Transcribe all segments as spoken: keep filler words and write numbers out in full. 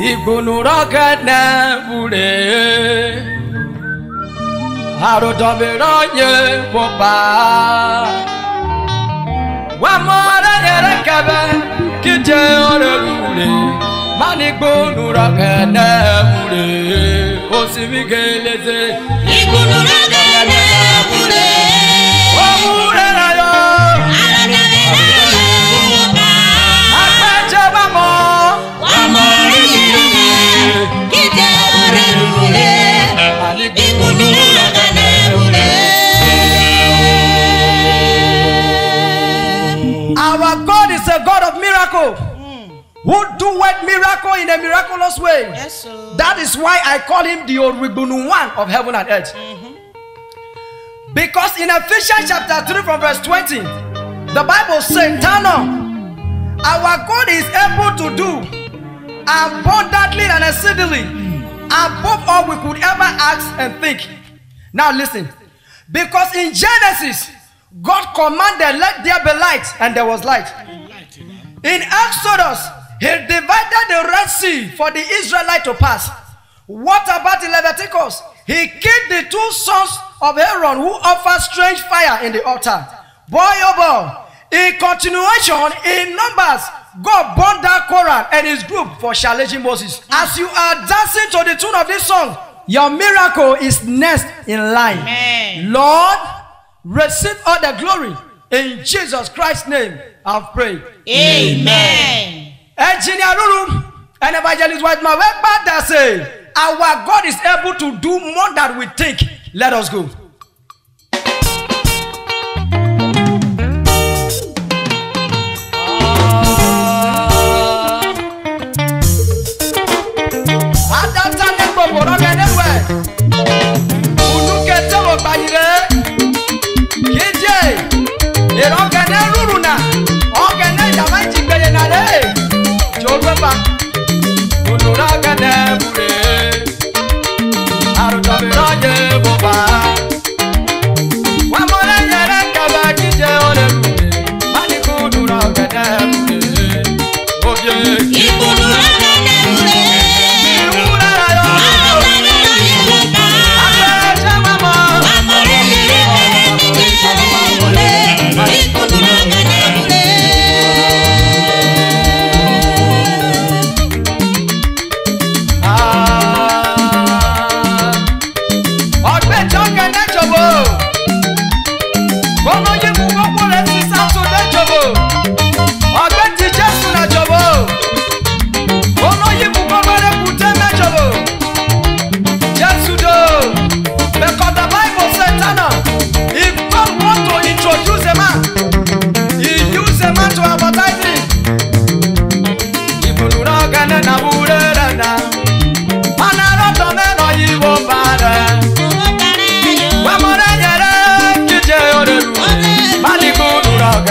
Igbunu Ro Oghene bure Harodobiroye wopa Wamore yere kebe Kije ore bure Mani Igbunu Ro Oghene bure Osimigeleze Igbunu Ro Oghene bure Omure Our God is a God of miracle, mm. who doeth miracle in a miraculous way. Yes, sir. That is why I call him the Igbunu One of heaven and earth. Mm-hmm. Because in Ephesians chapter three from verse twenty, the Bible says, turn on, our God is able to do abundantly and exceedingly above all we could ever ask and think. Now listen, because in Genesis, God commanded, let there be light, and there was light. In Exodus, he divided the Red Sea for the Israelites to pass. What about in Leviticus? He killed the two sons of Aaron who offered strange fire in the altar. Boy, oh boy, in continuation, in Numbers, God burned down Korah and his group for challenging Moses. As you are dancing to the tune of this song, your miracle is next in line. Amen. Lord, receive all the glory. In Jesus Christ's name, I've prayed. Amen. Engineer Ruru and Evangelist White Man, that say, our God is able to do more than we think. Let us go.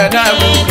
That